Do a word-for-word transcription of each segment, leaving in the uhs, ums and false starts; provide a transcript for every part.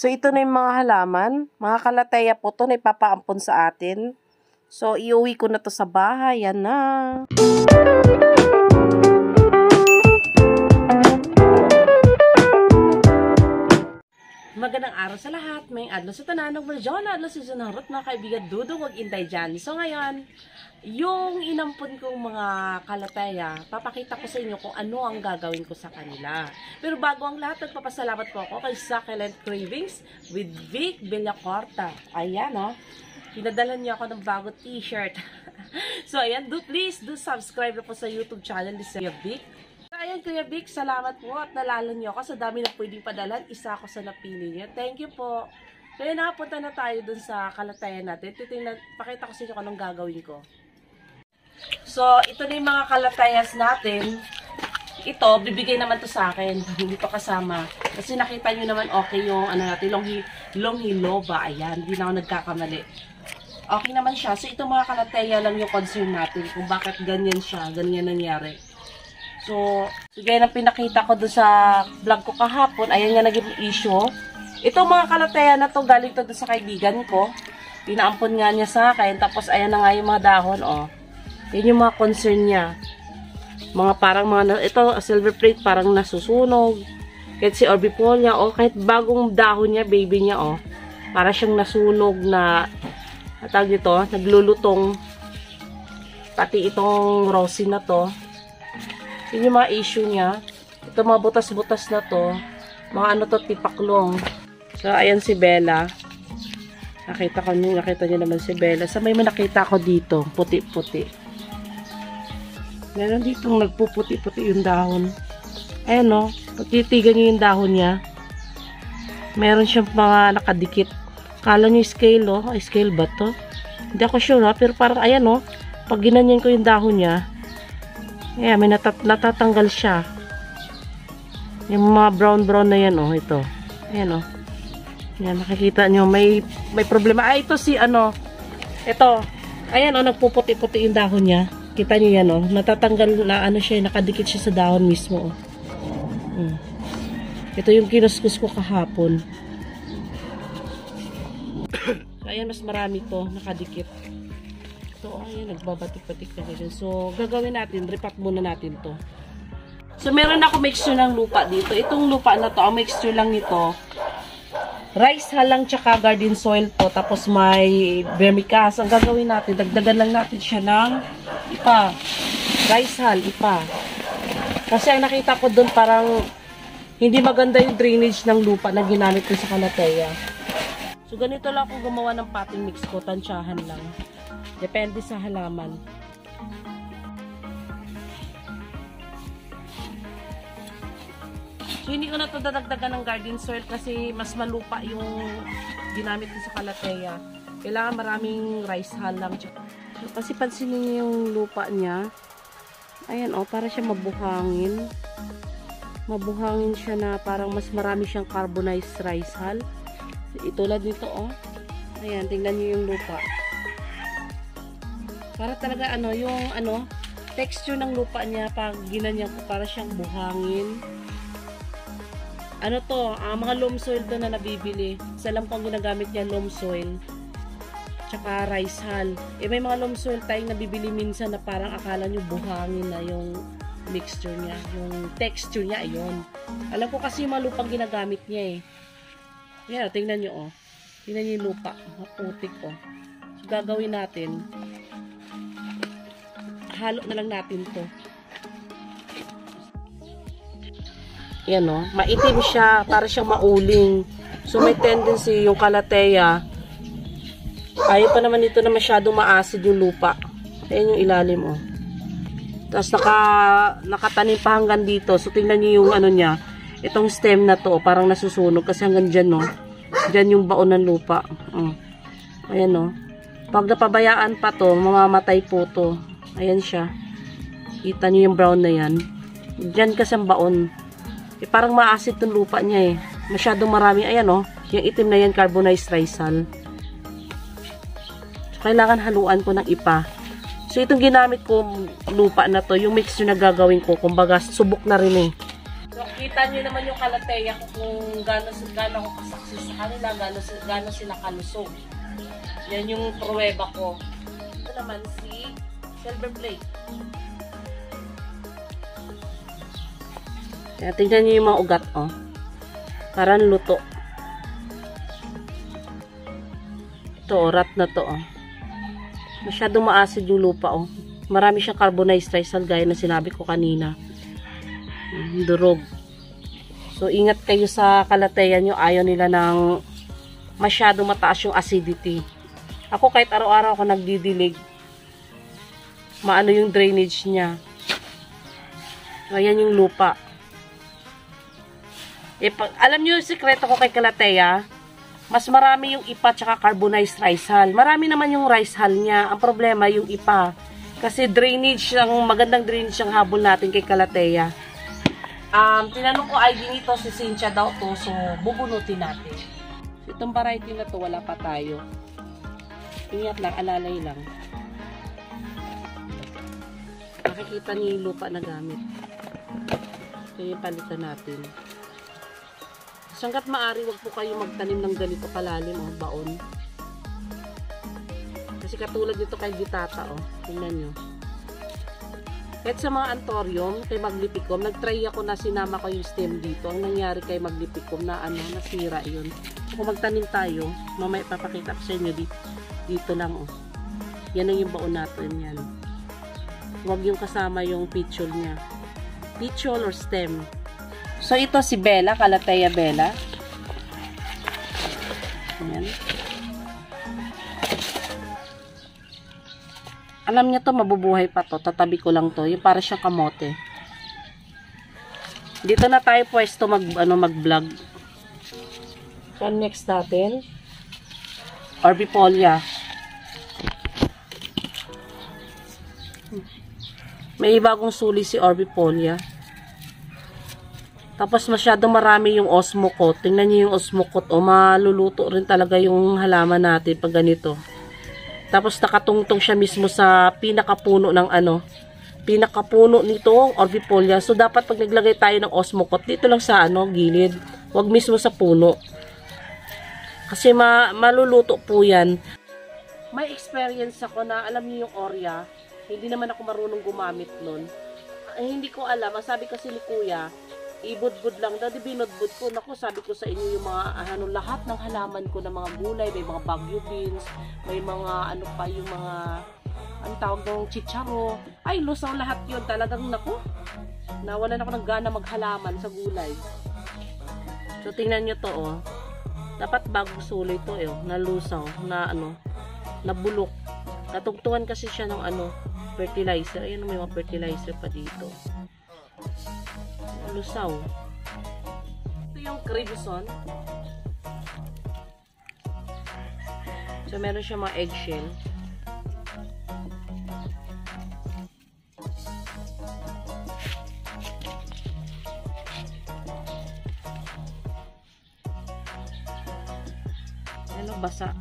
So, ito na yung mga halaman. Mga kalathea po ito na ipapaampon sa atin. So, iuwi ko na to sa bahay. Yan na. Magandang araw sa lahat. May adlaw sa tananog mo dyan. Adlaw sa sunarot na kaibigan. Dudong, huwag intay dyan. So, ngayon, yung inampon kong mga kalathea, papakita ko sa inyo kung ano ang gagawin ko sa kanila. Pero bago ang lahat, nagpapasalamat po ako kay Succulent Cravings with Vic Villacorta. Ayan, oh. Pinadala niyo ako ng bago t-shirt. So, ayan, do, please do subscribe na po sa YouTube channel ni Kuya Vic. So, ayan, Kuya Vic, salamat po at nalalo niyo ako. Sa dami na pwedeng padalan, isa ako sa napili niyo. Thank you po. Kaya nakapunta na tayo dun sa kalathea natin. Titingnan, pakita ko sa inyo kung anong gagawin ko. So, ito na yung mga kalatheyas natin. Ito, bibigay naman to sa akin. Hindi pa kasama. Kasi nakita nyo naman okay yung ano natin, longhi, longhiloba. Ayan, hindi na ako nagkakamali. Okay naman siya. So, ito mga kalathea lang yung concern natin kung bakit ganyan siya, ganyan nangyari. So, so gaya ng pinakita ko doon sa vlog ko kahapon, ayan nga naging issue. Ito mga kalathea na to, galing to doon sa kaibigan ko. Pinaampon nga niya sa akin, tapos ayan na nga yung mga dahon, oh. Yan yung mga concern niya. Mga parang mga, ito, silver plate, parang nasusunog. Kahit si Orbifolia, oh, kahit bagong dahon niya, baby niya, oh. Para siyang nasunog na... At tawag dito, naglulutong pati itong rosy na to. Yun yung mga issue niya. Ito mga butas-butas na to. Mga ano to, tipaklong. So, ayan si Bella. Nakita ko nyo, nakita nyo naman si Bella. Sa may nakita ko dito, puti-puti. Meron ditong nagpuputi-puti yung dahon. Ayan o, pag titigan nyo yung dahon niya, meron siyang mga nakadikit. Kala nyo scale, oh. Scale ba to? Hindi ako sure, ha? Pero parang, ayan, oh. Pag ginanyan ko yung dahon niya, ayan, may natat natatanggal siya. Yung mga brown-brown na yan, oh. Ito. Ayan, oh. Ayan, nakikita nyo. May, may problema. Ah, ito si, ano. Ito. Ayan, oh. Nagpuputi-puti yung dahon niya. Kita nyo yan, oh. Natatanggal na, ano siya, nakadikit siya sa dahon mismo, oh. Hmm. Ito yung kinuskus ko kahapon. Ayan, mas marami to, nakadikit. So, ayan, nagbabatik-batik na kayo. So, gagawin natin, repack muna natin to. So, meron ako mixture ng lupa dito. Itong lupa na to, ang mixture lang nito, rice halang tsaka garden soil to, tapos may vermicast. Ang gagawin natin, dagdagan lang natin siya ng ipa. Rice hal, ipa. Kasi ang nakita ko doon, parang hindi maganda yung drainage ng lupa na ginamit ko sa kalathea. So, ganito lang ako gumawa ng potting mix ko. Tansyahan lang. Depende sa halaman. So, hindi ko na ito dadagdagan ng garden soil kasi mas malupa yung ginamit ko sa kalathea. Kailangan maraming rice halang. So, kasi pansinin niyo yung lupa niya. Ayan, oh, para siya mabuhangin. Mabuhangin siya na parang mas marami siyang carbonized rice hull. Itulad nito, oh. Ayan, tingnan nyo yung lupa. Para talaga, ano, yung, ano, texture ng lupa niya, pag ginanyan ko, para siyang buhangin. Ano to, ah, mga loam soil doon na nabibili. Sa alam ko ang ginagamit niya, loam soil. Tsaka rice hull. Eh, may mga loam soil tayong nabibili minsan na parang akala nyo buhangin na yung mixture niya. Yung texture niya, ayun. Alam ko kasi yung mga lupang ginagamit niya, eh. Ayan, yeah, tingnan nyo, oh. Tingnan nyo yung lupa. Maputik, oh. So, gagawin natin. Halo na lang natin to. Ayan, oh. Maitim siya. Para siyang mauling. So, may tendency yung kalathea. Ayaw pa naman dito na masyadong maasid yung lupa. Ayan yung ilalim, oh. Tapos, naka, nakatanim pa hanggang dito. So, tingnan nyo yung ano niya. Itong stem na to, parang nasusunog kasi hanggang dyan, no? Dyan yung baon ng lupa. Uh. Ayan, no? Pag napabayaan pa to, mamamatay po to. Ayan siya. Kita nyo yung brown na yan. Dyan kasi ang baon. Eh, parang maasid tong lupa niya, eh. Masyadong marami. Ayan, no? Yung itim na yan, carbonized rice hull. So, kailangan haluan ko ng ipa. So, itong ginamit ko lupa na to, yung mixture na gagawin ko, kumbaga, subok na rin, eh. Kita nyo naman yung Calathea kung gano'n gano ko kasaksi sa kanila, gano'n gano sila kalusog. Yan yung pruweba ko. Ito naman si Silver Plate. Kaya tingnan nyo yung mga ugat, oh. Parang luto. Ito, oh, rat na to, oh. Masyadong maasid yung lupa, oh. Marami siyang carbonized trisal gaya na sinabi ko kanina. Durog. So, ingat kayo sa Calathea nyo. Ayaw nila ng masyado mataas yung acidity. Ako kahit araw-araw ako nagdidilig. Maano yung drainage niya. Ayan yung lupa. E, pag, alam nyo yung sikreto ko kay Calathea? Mas marami yung ipa tsaka carbonized rice hull. Marami naman yung rice hull niya. Ang problema yung ipa. Kasi drainage, ang magandang drainage ang habol natin kay Calathea. Um, tinanong ko ay ginito si Cynthia daw to, so bubunutin natin. So, itong variety na to, wala pa tayo. Ingat lang, alalay lang. Makikita niyo yung lupa na gamit. Kaya yung palitan natin. So, hanggat maaari, wag po kayo magtanim ng ganito kalalim o baon. Kasi katulad nito kay Gitata, oh. Tingnan nyo. At sa mga anthurium, kay Maglipicum, nag-try ako na sinama ko yung stem dito. Ang nangyari kay Maglipicum na ano, nasira yun. Kung magtanim tayo, mamaya papakita ko sa inyo dito, dito lang. Oh. Yan ang yung baon natin. Yan. Huwag yung kasama yung petiole niya. Petiole or stem. So ito si Bella, Calathea Bella. Ayan. Alam niya to, mabubuhay pa to. Tatabi ko lang to. Yung para siyang kamote. Dito na tayo pwesto mag, ano, mag-vlog. So, next natin. Orbifolia. May bagong suli si Orbifolia. Tapos masyado marami yung Osmocote. Tingnan niyo yung Osmocote. O, maluluto rin talaga yung halaman natin pag ganito. Tapos nakatungtong siya mismo sa pinakapuno ng ano, pinakapuno nito, Orbifolia. So dapat pag naglagay tayo ng Osmocote, dito lang sa ano, gilid. Huwag mismo sa puno. Kasi ma maluluto po yan. May experience ako na alam niyo yung Orya, hindi naman ako marunong gumamit nun. Ay, hindi ko alam, ang sabi kasi ni Kuya, ibudbud lang, dati binudbud ko. Naku, sabi ko sa inyo yung mga ano, lahat ng halaman ko na mga gulay, may mga bagyo beans, may mga ano pa yung mga ang tawag ng chicharo, ay lusaw lahat yun, talagang naku, nawalan ako ng gana maghalaman sa gulay. So tingnan nyo to, oh. Dapat bagong suloy to, eh, oh, na lusaw, na ano, na bulok. Natugtuhan kasi siya ng ano, fertilizer. Ayan, may mga fertilizer pa dito. Lusaw. Ito yung crimson. So, meron siya mga eggshell. Ano, basa.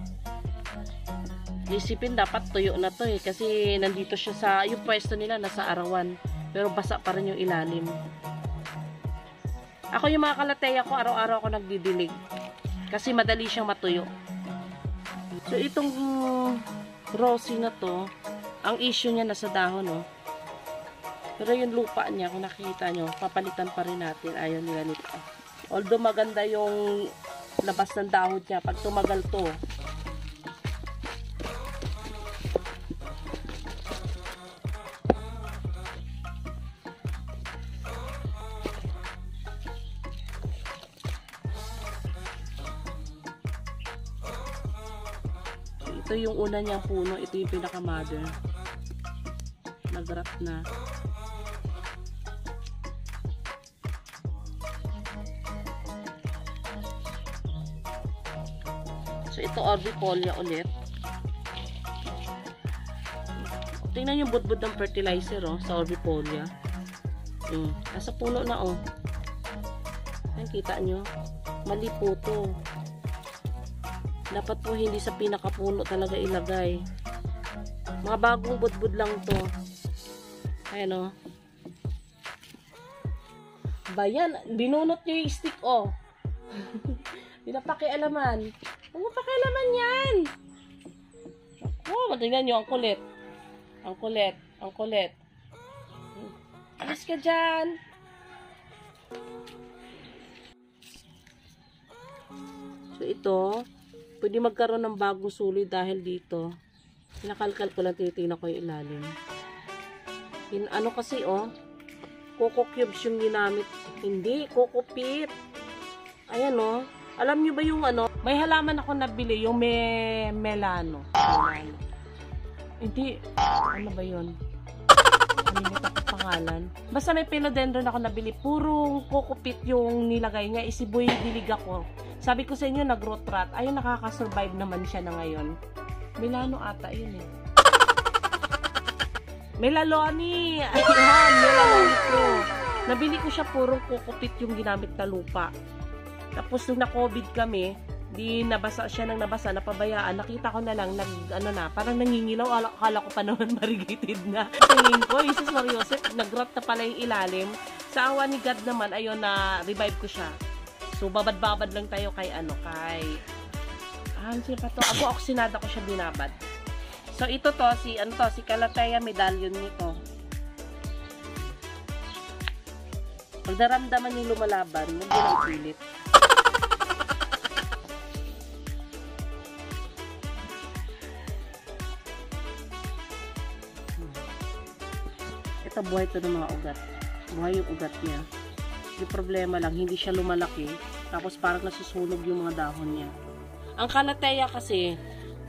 Isipin, dapat tuyo na to, eh. Kasi nandito siya sa, yung pwesto nila nasa arawan. Pero basa pa rin yung ilalim. Ako yung mga Calathea ko, araw-araw ako nagdidilig. Kasi madali siyang matuyo. So, itong rosy na to, ang issue niya nasa dahon, oh. Pero yung lupa niya, kung nakikita nyo, papalitan pa rin natin. Ayaw nila nito. Although maganda yung labas ng dahon niya, pag tumagal to, ito yung una niyang puno, ito yung pinaka-mother. Nag-rot na. So, ito Orbifolia ulit. Tingnan yung budbud ng fertilizer, oh, sa Orbifolia. Mm. Nasa puno na, oh. Ayan, kita nyo. Mali po to. Dapat po hindi sa pinakapuno talaga ilagay. Mga bagong budbud lang to. Ayan, o. ba yan? Binunot nyo yung stick, oh. Hindi na pakialaman. Ano pakialaman yan? Oh, tingnan nyo, ang kulit. Ang kulit, ang kulit. Alis ka dyan. So, ito, pwede magkaroon ng bagong suloy dahil dito. Pinakalkal ko lang, tinitingnan ko yung ilalim. In, ano kasi, oh, Coco Cubes yung ginamit. Hindi, Coco Pit. Ayan, o. Oh. Alam nyo ba yung ano? May halaman ako nabili, yung may melano. Melano. Hindi. Ano ba yun? Kalimit ako pangalan. Basta may philodendron ako nabili. Purong Coco Pit yung nilagay niya. Isiboy yung dilig ako. Sabi ko sa inyo, nag-rot rat. Ayun, nakakasurvive naman siya na ngayon. Melano ata, yun eh. Melaloni! Ay, yan! Melaloni ko. Nabili ko siya, purong Coco Pit yung ginamit na lupa. Tapos nung na-COVID kami, di nabasa siya ng nabasa, napabayaan. Nakita ko na lang, nag, ano na, parang nangingilaw. Akala ko pa naman marigated na. Tingin ko, Jesus Mariosep, nag-rot na pala yung ilalim. Sa awa ni God naman, ayun na, revive ko siya. So, babad-babad lang tayo kay ano, kay... Ah, ano siya pa to? Ako, oksinada ko siya binabad. So, ito to, si, ano to, si Calathea Medallion nito. Pag naramdaman yung lumalaban, hindi na ipilit. Ito, buhay ito ng mga ugat. Buhay yung ugat niya. Yung problema lang, hindi siya lumalaki. Tapos parang nasusunog yung mga dahon niya. Ang Calathea kasi,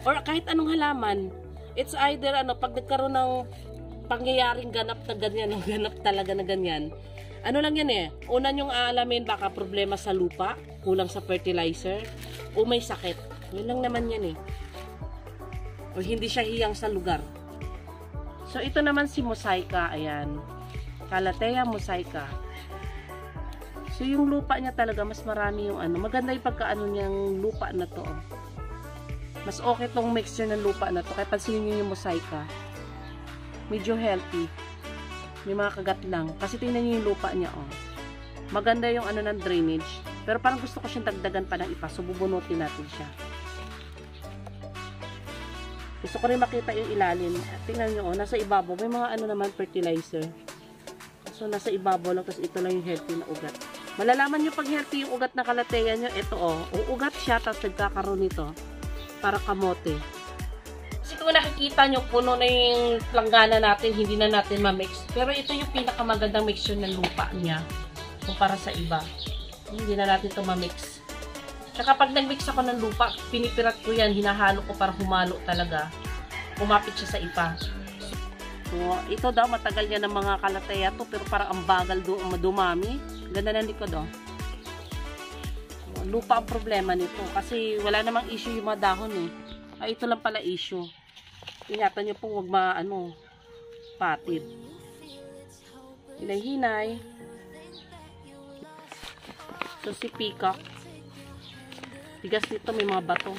or kahit anong halaman, it's either ano, pag nagkaroon ng pangyayaring ganap na ganyan, ganap talaga na ganyan, ano lang yan eh, una nyong aalamin baka problema sa lupa, kulang sa fertilizer, o may sakit. Yun lang naman yan eh. O hindi siya hiyang sa lugar. So ito naman si Musaica, ayan. Calathea Musaica. So yung lupa niya talaga, mas marami yung ano, maganda yung pagkaano niyang lupa na to. Mas okay tong mixture ng lupa na to. Kaya pansinin nyo yung Musaica. Medyo healthy. May mga kagat lang. Kasi tingnan nyo yung lupa niya. Oh. Maganda yung ano ng drainage. Pero parang gusto ko siyang dagdagan pa ng ipa. So bubunutin natin siya. Gusto ko rin makita yung ilalim. At tingnan nyo. Oh, nasa ibabaw. May mga ano naman fertilizer. So nasa ibabaw lang. Tapos ito lang yung healthy na ugat. Malalaman nyo pag healthy yung ugat na Calathea nyo. Ito o. Oh, uugat siya. Tapos nagkakaroon nito. Para kamote. Kasi kung nakikita nyo, puno na yung planggana natin, hindi na natin ma-mix. Pero ito yung pinakamagandang mixture ng lupa niya. Kumpara sa iba. Hindi na natin ito ma-mix. Tsaka pag nag-mix ako ng lupa, pinipirat ko yan, hinahalo ko para humalo talaga. Kumapit siya sa iba. So, ito daw, matagal niya ng mga Calathea to, pero parang ang bagal do, dumami. Ganda na likod o. Lupa ang problema nito kasi wala namang issue yung mga dahon eh. Ay, ito lang pala issue. Ingatan nyo po, huwag maano patid. Hinay-hinay. So si peacock, bigas nito, may mga bato.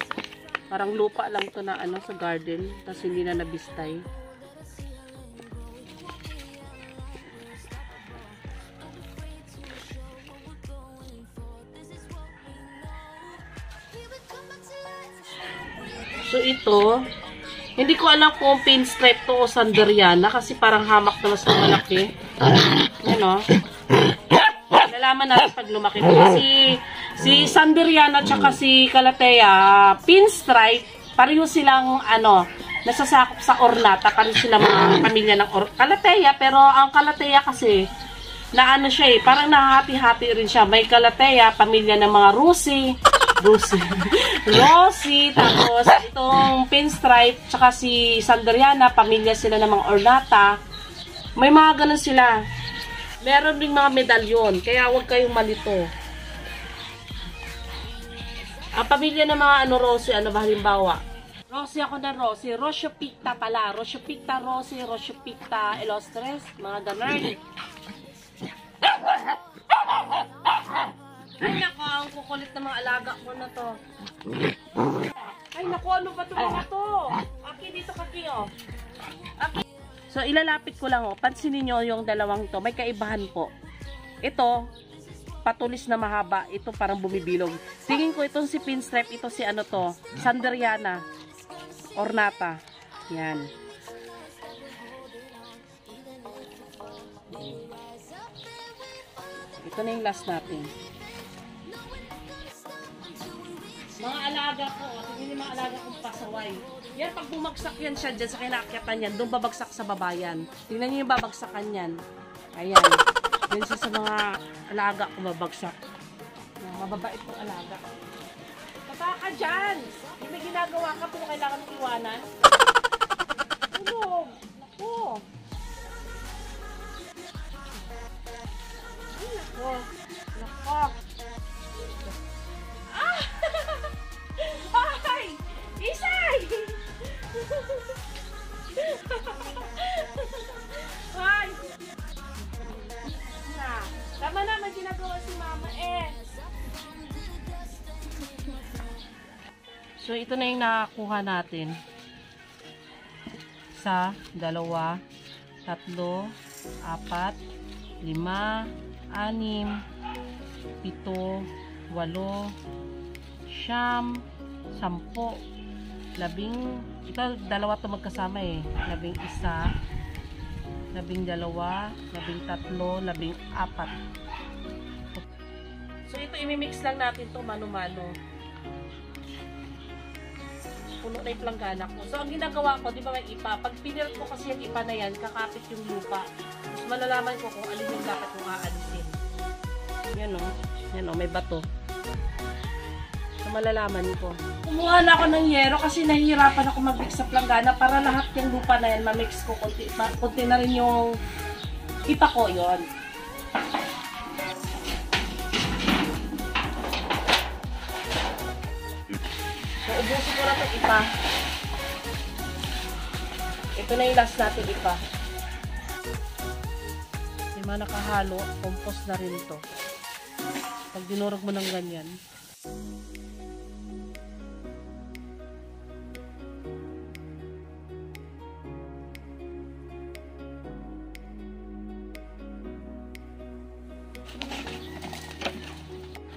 Parang lupa lang to na ano sa garden, tapos hindi na nabistay. So ito, hindi ko alam kung pinstripe to o Sanderiana kasi parang hamak na mas malaki. Ano? Nalaman natin pag lumaki to. Kasi si Sanderiana tsaka si Calathea, pinstripe, pareho silang ano, nasasakop sa ornata, pareho silang mga pamilya ng or Calathea, pero ang Calathea kasi na ano siya eh, parang nahati-hati rin siya. May Calathea, pamilya ng mga rusi, Rosie. Rosie, tapos itong pinstripe, tsaka si Sanderiana, pamilya sila ng mga ornata. May mga ganun sila. Meron din mga medalyon, kaya huwag kayong malito. Ang pamilya ng mga ano Rosie, ano ba halimbawa? Rosie ako na Rosie, Roseopicta pala, Roseopicta Rosie, Roseopicta illustres, mga ganun. Ay nako, ang kukulit ng mga alaga ko na to. Ay nako, ano ba ito mga to? Aki, dito kaki o. Aki. So ilalapit ko lang o. Pansinin nyo yung dalawang to. May kaibahan po. Ito, patulis na mahaba. Ito parang bumibilog. Tingin ko itong si pinstripe, ito si ano to, Sanderiana ornata. Yan. Ito na yung last natin. Mga alaga ko, tingin yung mga alaga kong pasaway. Yan, pag bumagsak yan siya dyan sa kinakyatan yan, doon babagsak sa babayan. Tingnan nyo yung babagsakan yan. Ayan. Yan siya sa mga alaga kong babagsak. Mababait pong alaga. Baba ka dyan! Hindi ginagawa ka, pero kailangan mong iwanan. Tulog! Naku! Ay, naku! Naku! Ah! Ay! Isay! Ay! Na, tama na, may ginagawa si mama eh. So, ito na yung nakakuha natin. Isa, dalawa, tatlo, apat, lima, anim, pito, walo, siyam, sampo, labing, ito dalawa to magkasama eh, labing isa, labing dalawa, labing tatlo, labing apat. So, ito imimix lang natin to mano-mano. Puno na yung planggana ko. So, ang ginagawa ko, di ba may ipa? Pag pinirat ko kasi yung ipa na yan, kakapit yung lupa. Mas malalaman ko kung alin yung dapat kong aalisin. Yan o. Yan o, may bato. So, malalaman ko. Kumuha na ako ng yero kasi nahihirapan ako mag-mix sa planggana para lahat yung lupa na yan, ma-mix ko. Kunti, ma kunti na rin yung ipa ko, yon. Ubusin ko na itong ipa. Ito na yung last natin ipa. Yung mga nakahalo, compost na rin ito. Pag dinurog mo ng ganyan.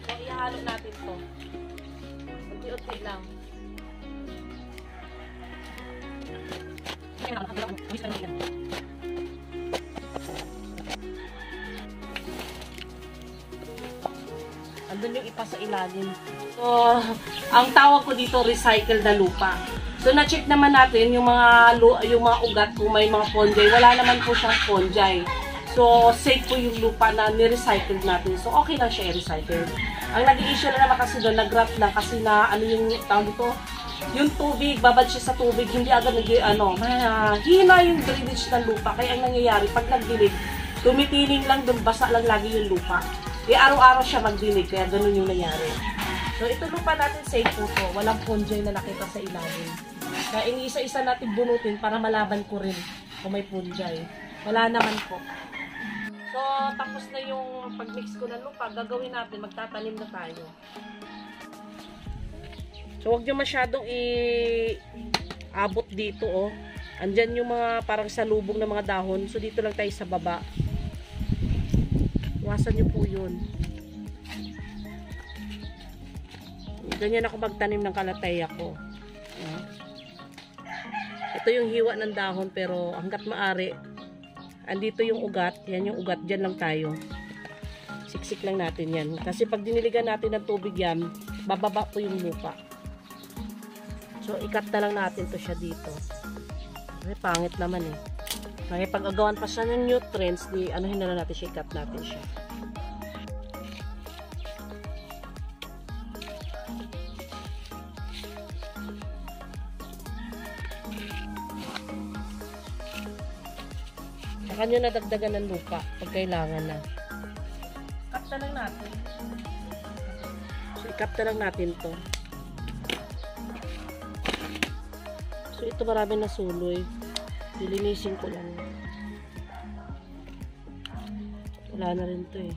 So, ihalo natin ito. Unti-unti lang. Andun yung ipa sa ilalim. So, ang tawag ko dito, recycle na lupa. So, na-check naman natin yung mga, yung mga ugat kung may mga fungi. Wala naman po siyang fungi. So, safe po yung lupa na ni-recycle natin. So, okay lang siya i-recycle. Ang nag-i-issue na naman kasi doon, nag-wrap lang kasi na ano yung tawag dito, yung tubig, babad siya sa tubig, hindi agad nag, ano, hina yung drainage ng lupa. Kaya ang nangyayari, pag nagdilig, tumitiling lang doon, basa lang lagi yung lupa. E araw-araw siya magdilig, kaya ganun yung nangyari. So, ito lupa natin safe po to. Walang fungi na nakita sa ilalim. Kaya iniisa-isa natin bunutin para malaban ko rin kung may fungi. Wala naman po. So, tapos na yung pag-mix ko ng lupa, gagawin natin, magtatanim na tayo. So, huwag nyo masyadong i-abot dito, oh. Andyan yung mga parang salubong na mga dahon. So, dito lang tayo sa baba. Iwasan nyo po yun. Ganyan ako magtanim ng kalathea ko. Ito yung hiwa ng dahon, pero hanggat maari, andito yung ugat. Yan yung ugat. Dyan lang tayo. Siksik lang natin yan. Kasi pag diniligan natin ng tubig yan, bababa po yung lupa. So, ikat na lang natin to siya dito. Ay, pangit naman eh. Kaya pag agawan pa siya ng nutrients, di anuhin na lang natin siya, ikat natin siya. Saka nyo nadagdagan ng lupa pag kailangan na. Ikat na lang natin. So, ikat na lang natin to. So, ito marami na suloy. Dilinisin ko lang. Wala na rin ito eh.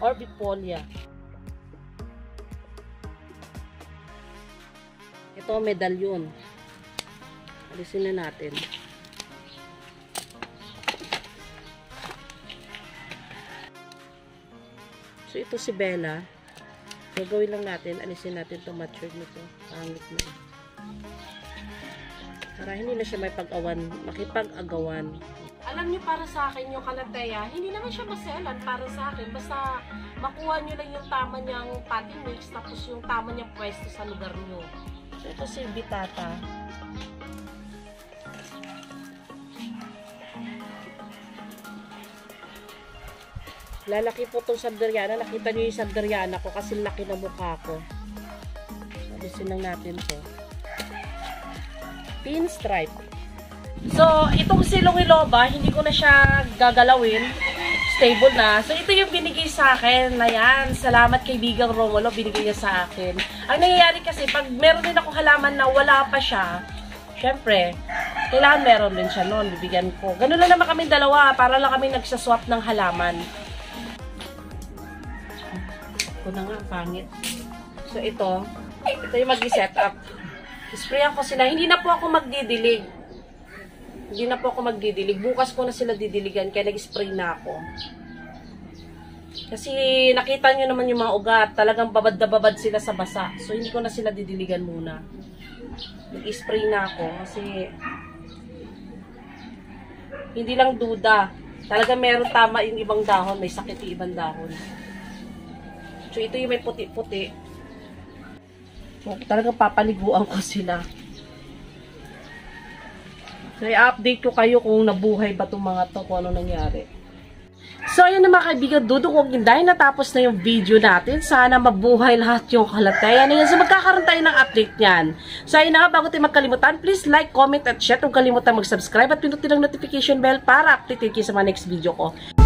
Orbifolia. Ito, medallion. Alisin na natin. So, ito si Bella. Gagawin lang natin. Alisin natin itong matured nito. Pangit na. Para hindi na siya may pag-awan. Makipag-agawan. Alam niyo, para sa akin yung Calathea, hindi naman siya maselan para sa akin. Basta makuha niyo lang yung tama niyang potting mix tapos yung tama niyang pwesto sa lugar niyo. So, ito si Bitata. Lalaki po itong Sanderiana. Nakita nyo yung Sanderiana ko kasi laki na mukha ko. Alisin lang natin ito. Pinstripe. So, itong silong iloba, hindi ko na siya gagalawin. Stable na. So, ito yung binigay sa akin. Ayan. Salamat kay Bigang Romulo. Binigay niya sa akin. Ang nangyayari kasi, pag meron din akong halaman na wala pa siya, syempre, kailangan meron din siya noon. Bibigyan ko. Ganun lang naman kami dalawa. Para lang kami nagsaswap ng halaman. Na nga, pangit. So, ito, ito yung mag-set up. Sprayan ko sila. Hindi na po ako magdidilig. Hindi na po ako magdidilig. Bukas ko na sila didiligan kaya nag-spray na ako. Kasi nakita nyo naman yung mga ugat. Talagang babad na babad sila sa basa. So, hindi ko na sila didiligan muna. Nag-spray na ako kasi hindi lang duda. Talaga meron tama yung ibang dahon. May sakit yung ibang dahon. So, ito yung may puti-puti. So, talagang papaliguan ko sila. So, i-update ko kayo kung nabuhay ba itong mga to, kung ano nangyari. So, ayun na mga kaibigan, dudukog yun. Dahil natapos na yung video natin, sana mabuhay lahat yung Calathea. So, magkakaroon tayo ng update niyan. So, ayun na nga, bago tayo magkalimutan, please like, comment, at share. Huwag kalimutan mag-subscribe at pinutin ang notification bell para update kayo sa mga next video ko.